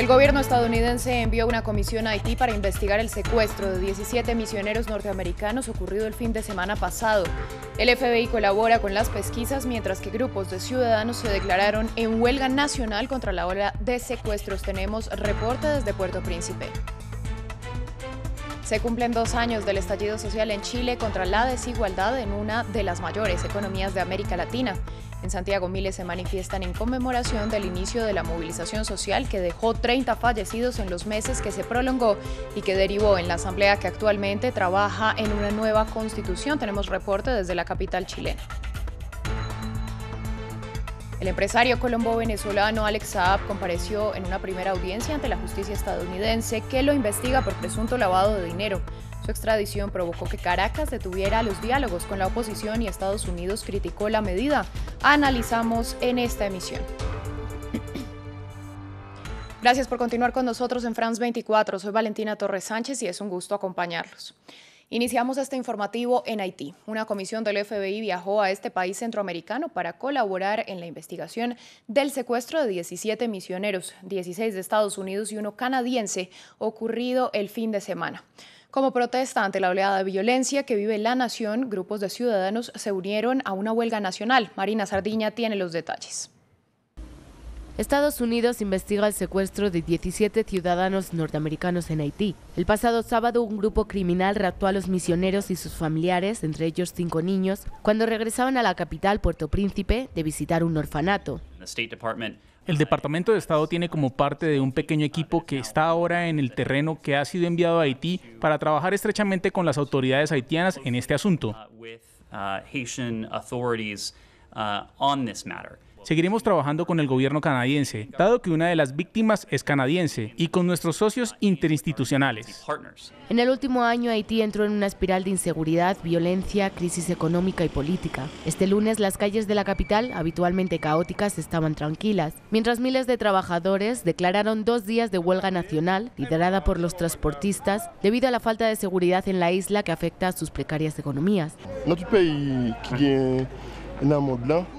El gobierno estadounidense envió una comisión a Haití para investigar el secuestro de 17 misioneros norteamericanos ocurrido el fin de semana pasado. El FBI colabora con las pesquisas mientras que grupos de ciudadanos se declararon en huelga nacional contra la ola de secuestros. Tenemos reporte desde Puerto Príncipe. Se cumplen 2 años del estallido social en Chile contra la desigualdad en una de las mayores economías de América Latina. En Santiago, miles se manifiestan en conmemoración del inicio de la movilización social que dejó 30 fallecidos en los meses que se prolongó y que derivó en la asamblea que actualmente trabaja en una nueva constitución. Tenemos reporte desde la capital chilena. El empresario colombo-venezolano Alex Saab compareció en una primera audiencia ante la justicia estadounidense que lo investiga por presunto lavado de dinero. Su extradición provocó que Caracas detuviera los diálogos con la oposición y Estados Unidos criticó la medida. Analizamos en esta emisión. Gracias por continuar con nosotros en France 24. Soy Valentina Torres Sánchez y es un gusto acompañarlos. Iniciamos este informativo en Haití. Una comisión del FBI viajó a este país centroamericano para colaborar en la investigación del secuestro de 17 misioneros, 16 de Estados Unidos y uno canadiense, ocurrido el fin de semana. Como protesta ante la oleada de violencia que vive la nación, grupos de ciudadanos se unieron a una huelga nacional. Marina Sardiña tiene los detalles. Estados Unidos investiga el secuestro de 17 ciudadanos norteamericanos en Haití. El pasado sábado, un grupo criminal raptó a los misioneros y sus familiares, entre ellos 5 niños, cuando regresaban a la capital, Puerto Príncipe, de visitar un orfanato. El Departamento de Estado tiene como parte de un pequeño equipo que está ahora en el terreno que ha sido enviado a Haití para trabajar estrechamente con las autoridades haitianas en este asunto. Seguiremos trabajando con el gobierno canadiense, dado que una de las víctimas es canadiense, y con nuestros socios interinstitucionales. En el último año, Haití entró en una espiral de inseguridad, violencia, crisis económica y política. Este lunes, las calles de la capital, habitualmente caóticas, estaban tranquilas, mientras miles de trabajadores declararon 2 días de huelga nacional, liderada por los transportistas, debido a la falta de seguridad en la isla que afecta a sus precarias economías. Nuestro país que...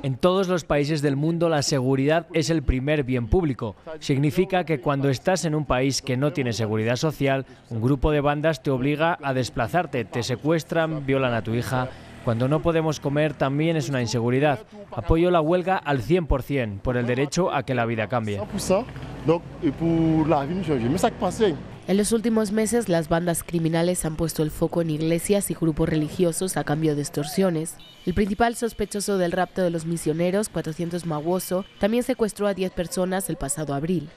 En todos los países del mundo la seguridad es el primer bien público. Significa que cuando estás en un país que no tiene seguridad social, un grupo de bandas te obliga a desplazarte, te secuestran, violan a tu hija. Cuando no podemos comer también es una inseguridad. Apoyo la huelga al 100% por el derecho a que la vida cambie. En los últimos meses, las bandas criminales han puesto el foco en iglesias y grupos religiosos a cambio de extorsiones. El principal sospechoso del rapto de los misioneros, 400 Maguoso, también secuestró a 10 personas el pasado abril.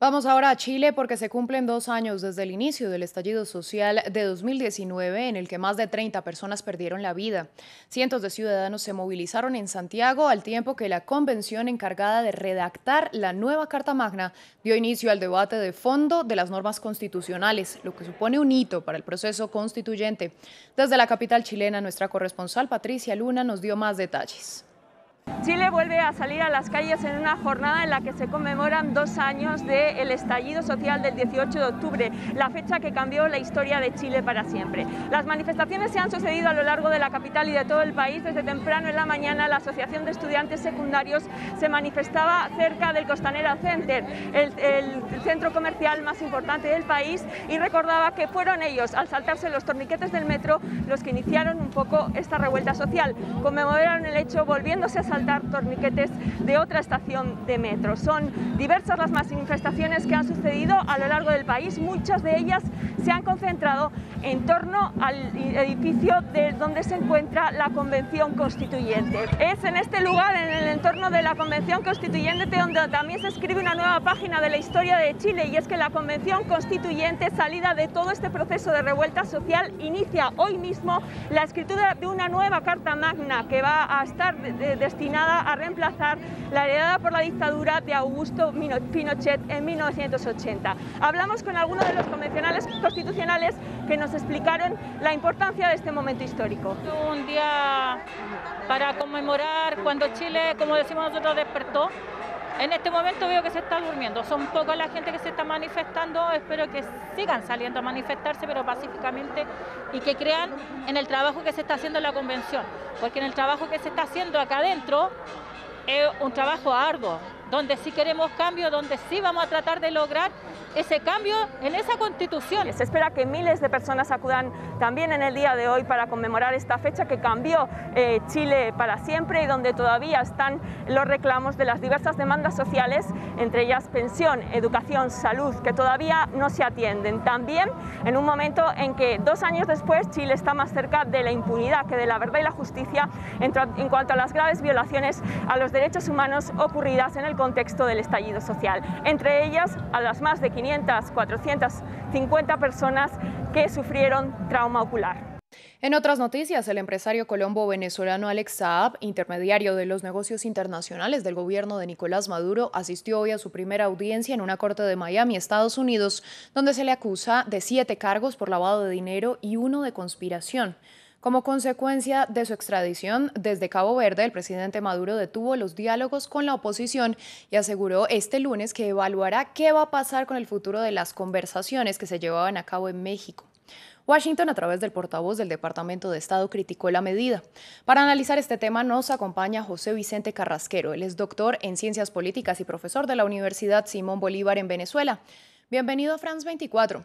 Vamos ahora a Chile porque se cumplen 2 años desde el inicio del estallido social de 2019 en el que más de 30 personas perdieron la vida. Cientos de ciudadanos se movilizaron en Santiago al tiempo que la convención encargada de redactar la nueva Carta Magna dio inicio al debate de fondo de las normas constitucionales, lo que supone un hito para el proceso constituyente. Desde la capital chilena, nuestra corresponsal Patricia Luna nos dio más detalles. Chile vuelve a salir a las calles en una jornada en la que se conmemoran 2 años del estallido social del 18 de octubre, la fecha que cambió la historia de Chile para siempre. Las manifestaciones se han sucedido a lo largo de la capital y de todo el país. Desde temprano en la mañana la Asociación de Estudiantes Secundarios se manifestaba cerca del Costanera Center, el centro comercial más importante del país, y recordaba que fueron ellos, al saltarse los torniquetes del metro, los que iniciaron un poco esta revuelta social. Conmemoraron el hecho volviéndose a saltar torniquetes de otra estación de metro. Son diversas las manifestaciones que han sucedido a lo largo del país. Muchas de ellas se han concentrado en torno al edificio de donde se encuentra la Convención Constituyente. Es en este lugar, en el entorno de la Convención Constituyente, donde también se escribe una nueva página de la historia de Chile, y es que la Convención Constituyente, salida de todo este proceso de revuelta social, inicia hoy mismo la escritura de una nueva Carta Magna que va a estar destinada a reemplazar la heredada por la dictadura de Augusto Pinochet en 1980. Hablamos con algunos de los convencionales constitucionales que nos explicaron la importancia de este momento histórico. Un día para conmemorar cuando Chile, como decimos nosotros, despertó. En este momento veo que se está durmiendo, son poca la gente que se está manifestando, espero que sigan saliendo a manifestarse, pero pacíficamente, y que crean en el trabajo que se está haciendo en la convención, porque en el trabajo que se está haciendo acá adentro es un trabajo arduo. donde sí queremos cambio, donde sí vamos a tratar de lograr ese cambio en esa Constitución. Se espera que miles de personas acudan también en el día de hoy para conmemorar esta fecha que cambió Chile para siempre y donde todavía están los reclamos de las diversas demandas sociales, entre ellas pensión, educación, salud, que todavía no se atienden. También en un momento en que 2 años después Chile está más cerca de la impunidad que de la verdad y la justicia en cuanto a las graves violaciones a los derechos humanos ocurridas en el contexto del estallido social, entre ellas a las más de 450 personas que sufrieron trauma ocular. En otras noticias, el empresario colombo-venezolano Alex Saab, intermediario de los negocios internacionales del gobierno de Nicolás Maduro, asistió hoy a su primera audiencia en una corte de Miami, Estados Unidos, donde se le acusa de 7 cargos por lavado de dinero y 1 de conspiración. Como consecuencia de su extradición desde Cabo Verde, el presidente Maduro detuvo los diálogos con la oposición y aseguró este lunes que evaluará qué va a pasar con el futuro de las conversaciones que se llevaban a cabo en México. Washington, a través del portavoz del Departamento de Estado, criticó la medida. Para analizar este tema nos acompaña José Vicente Carrasquero. Él es doctor en Ciencias Políticas y profesor de la Universidad Simón Bolívar en Venezuela. Bienvenido a France 24.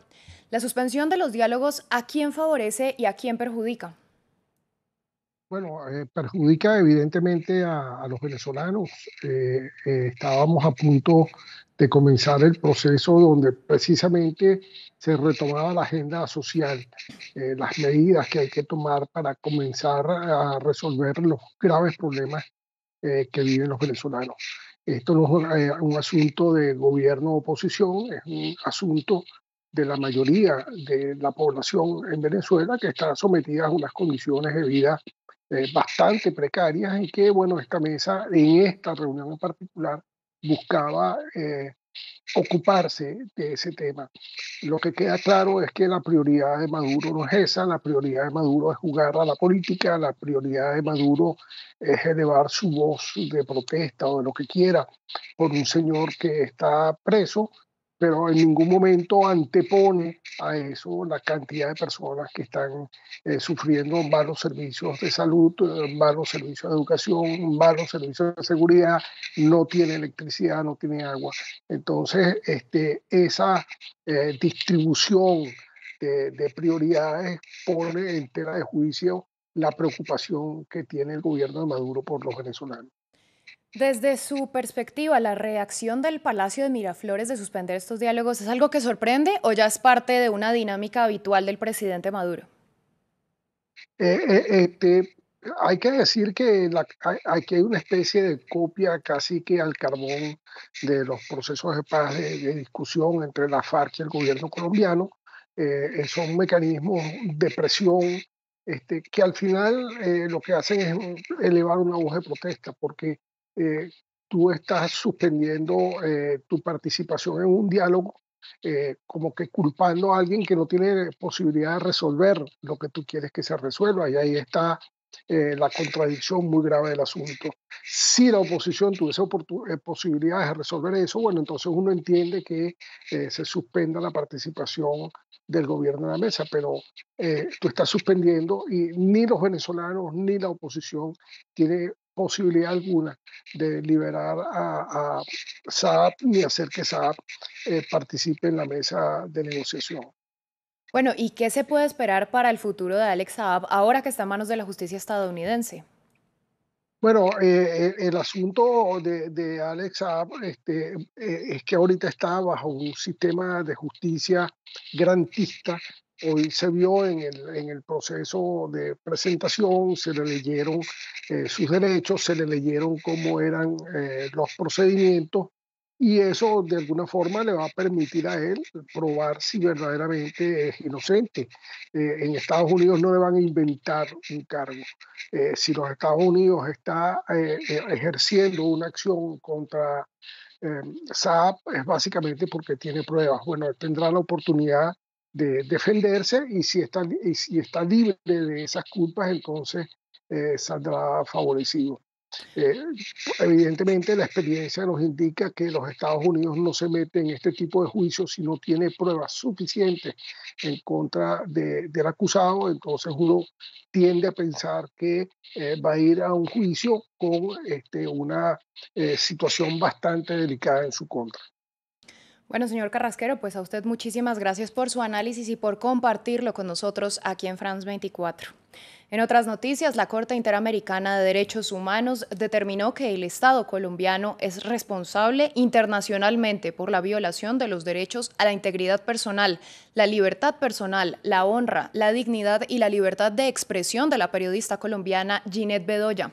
La suspensión de los diálogos, ¿a quién favorece y a quién perjudica? Bueno, perjudica evidentemente a los venezolanos. Estábamos a punto de comenzar el proceso donde precisamente se retomaba la agenda social, las medidas que hay que tomar para comenzar a resolver los graves problemas que viven los venezolanos. Esto no es un asunto de gobierno-oposición, es un asunto de la mayoría de la población en Venezuela que está sometida a unas condiciones de vida bastante precarias y que, bueno, esta mesa, en esta reunión en particular, buscaba ocuparse de ese tema. Lo que queda claro es que la prioridad de Maduro no es esa, la prioridad de Maduro es jugar a la política, la prioridad de Maduro es elevar su voz de protesta o de lo que quiera por un señor que está preso, pero en ningún momento antepone a eso la cantidad de personas que están sufriendo malos servicios de salud, malos servicios de educación, malos servicios de seguridad, no tiene electricidad, no tiene agua. Entonces, esa distribución de prioridades pone en tela de juicio la preocupación que tiene el gobierno de Maduro por los venezolanos. Desde su perspectiva, ¿la reacción del Palacio de Miraflores de suspender estos diálogos es algo que sorprende o ya es parte de una dinámica habitual del presidente Maduro? Hay que decir que aquí hay una especie de copia casi que al carbón de los procesos de paz de discusión entre la FARC y el gobierno colombiano. Son mecanismos de presión que al final lo que hacen es elevar una voz de protesta porque tú estás suspendiendo tu participación en un diálogo, como que culpando a alguien que no tiene posibilidad de resolver lo que tú quieres que se resuelva, y ahí está la contradicción muy grave del asunto. Si la oposición tuviese posibilidades de resolver eso, bueno, entonces uno entiende que se suspenda la participación del gobierno en la mesa, pero tú estás suspendiendo y ni los venezolanos ni la oposición tiene posibilidad alguna de liberar a Saab ni hacer que Saab participe en la mesa de negociación. Bueno, ¿y qué se puede esperar para el futuro de Alex Saab ahora que está en manos de la justicia estadounidense? Bueno, el asunto de Alex Saab es que ahorita está bajo un sistema de justicia garantista. Hoy se vio en el proceso de presentación, se le leyeron sus derechos, se le leyeron cómo eran los procedimientos y eso de alguna forma le va a permitir a él probar si verdaderamente es inocente. En Estados Unidos no le van a inventar un cargo. Si los Estados Unidos está ejerciendo una acción contra Saab es básicamente porque tiene pruebas. Bueno, él tendrá la oportunidad de defenderse y si está libre de esas culpas, entonces saldrá favorecido. Evidentemente la experiencia nos indica que los Estados Unidos no se meten en este tipo de juicios si no tiene pruebas suficientes en contra del acusado. Entonces uno tiende a pensar que va a ir a un juicio con una situación bastante delicada en su contra. Bueno, señor Carrasquero, pues a usted muchísimas gracias por su análisis y por compartirlo con nosotros aquí en France 24. En otras noticias, la Corte Interamericana de Derechos Humanos determinó que el Estado colombiano es responsable internacionalmente por la violación de los derechos a la integridad personal, la libertad personal, la honra, la dignidad y la libertad de expresión de la periodista colombiana Ginette Bedoya.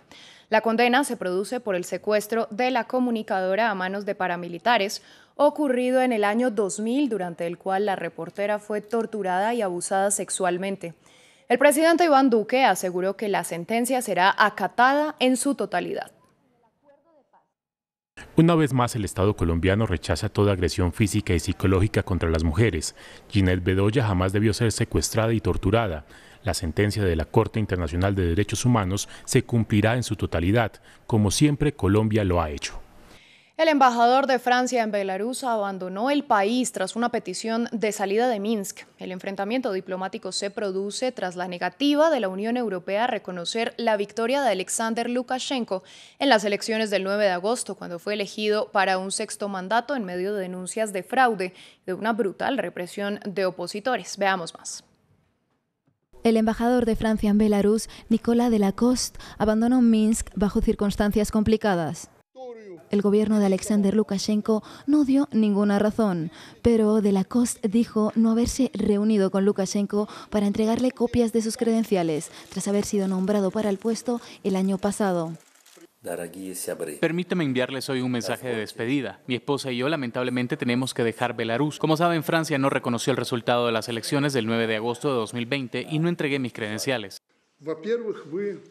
La condena se produce por el secuestro de la comunicadora a manos de paramilitares, ocurrido en el año 2000, durante el cual la reportera fue torturada y abusada sexualmente. El presidente Iván Duque aseguró que la sentencia será acatada en su totalidad. Una vez más, el Estado colombiano rechaza toda agresión física y psicológica contra las mujeres. Ginette Bedoya jamás debió ser secuestrada y torturada. La sentencia de la Corte Internacional de Derechos Humanos se cumplirá en su totalidad, como siempre Colombia lo ha hecho. El embajador de Francia en Belarus abandonó el país tras una petición de salida de Minsk. El enfrentamiento diplomático se produce tras la negativa de la Unión Europea a reconocer la victoria de Alexander Lukashenko en las elecciones del 9 de agosto, cuando fue elegido para un sexto mandato en medio de denuncias de fraude y de una brutal represión de opositores. Veamos más. El embajador de Francia en Belarus, Nicolás de Lacoste, abandonó Minsk bajo circunstancias complicadas. El gobierno de Alexander Lukashenko no dio ninguna razón, pero de Lacoste dijo no haberse reunido con Lukashenko para entregarle copias de sus credenciales, tras haber sido nombrado para el puesto el año pasado. Permítame enviarles hoy un mensaje de despedida. Mi esposa y yo lamentablemente tenemos que dejar Belarus. Como saben, Francia no reconoció el resultado de las elecciones del 9 de agosto de 2020 y no entregué mis credenciales.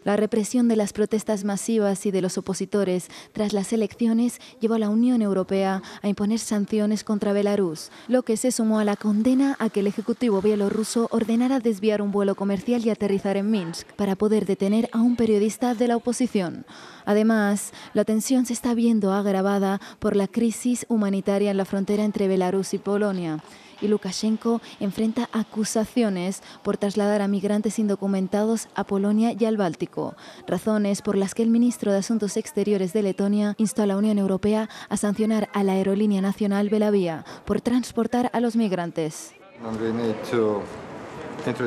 La represión de las protestas masivas y de los opositores tras las elecciones llevó a la Unión Europea a imponer sanciones contra Belarus, lo que se sumó a la condena a que el Ejecutivo bielorruso ordenara desviar un vuelo comercial y aterrizar en Minsk para poder detener a un periodista de la oposición. Además, la tensión se está viendo agravada por la crisis humanitaria en la frontera entre Belarus y Polonia. Y Lukashenko enfrenta acusaciones por trasladar a migrantes indocumentados a Polonia y al Báltico, razones por las que el ministro de Asuntos Exteriores de Letonia instó a la Unión Europea a sancionar a la aerolínea nacional Belavia por transportar a los migrantes.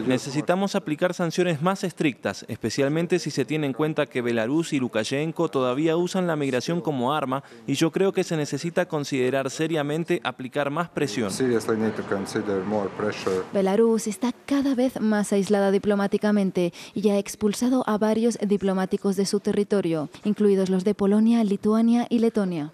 Necesitamos aplicar sanciones más estrictas, especialmente si se tiene en cuenta que Belarus y Lukashenko todavía usan la migración como arma, y yo creo que se necesita considerar seriamente aplicar más presión. Belarus está cada vez más aislada diplomáticamente y ya ha expulsado a varios diplomáticos de su territorio, incluidos los de Polonia, Lituania y Letonia.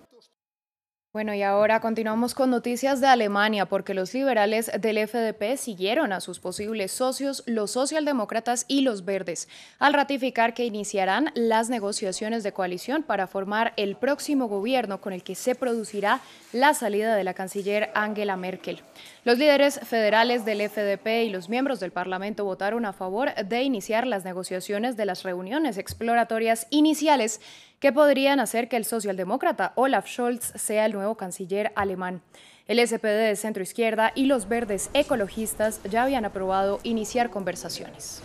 Bueno, y ahora continuamos con noticias de Alemania, porque los liberales del FDP siguieron a sus posibles socios, los socialdemócratas y los verdes, al ratificar que iniciarán las negociaciones de coalición para formar el próximo gobierno con el que se producirá la salida de la canciller Angela Merkel. Los líderes federales del FDP y los miembros del Parlamento votaron a favor de iniciar las negociaciones de las reuniones exploratorias iniciales que podrían hacer que el socialdemócrata Olaf Scholz sea el nuevo canciller alemán. El SPD de centro izquierda y los verdes ecologistas ya habían aprobado iniciar conversaciones.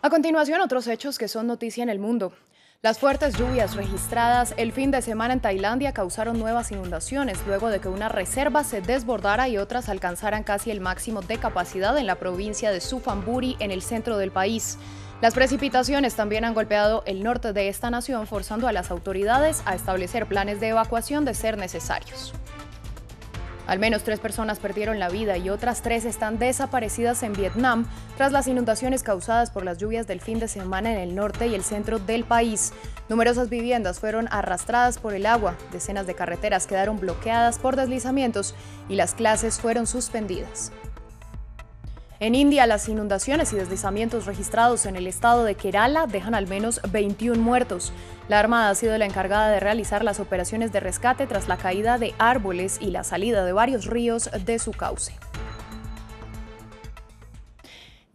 A continuación, otros hechos que son noticia en el mundo. Las fuertes lluvias registradas el fin de semana en Tailandia causaron nuevas inundaciones luego de que una reserva se desbordara y otras alcanzaran casi el máximo de capacidad en la provincia de Suphanburi, en el centro del país. Las precipitaciones también han golpeado el norte de esta nación, forzando a las autoridades a establecer planes de evacuación de ser necesarios. Al menos 3 personas perdieron la vida y otras 3 están desaparecidas en Vietnam tras las inundaciones causadas por las lluvias del fin de semana en el norte y el centro del país. Numerosas viviendas fueron arrastradas por el agua, decenas de carreteras quedaron bloqueadas por deslizamientos y las clases fueron suspendidas. En India, las inundaciones y deslizamientos registrados en el estado de Kerala dejan al menos 21 muertos. La Armada ha sido la encargada de realizar las operaciones de rescate tras la caída de árboles y la salida de varios ríos de su cauce.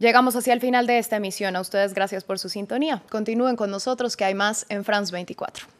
Llegamos hacia el final de esta emisión. A ustedes gracias por su sintonía. Continúen con nosotros que hay más en France 24.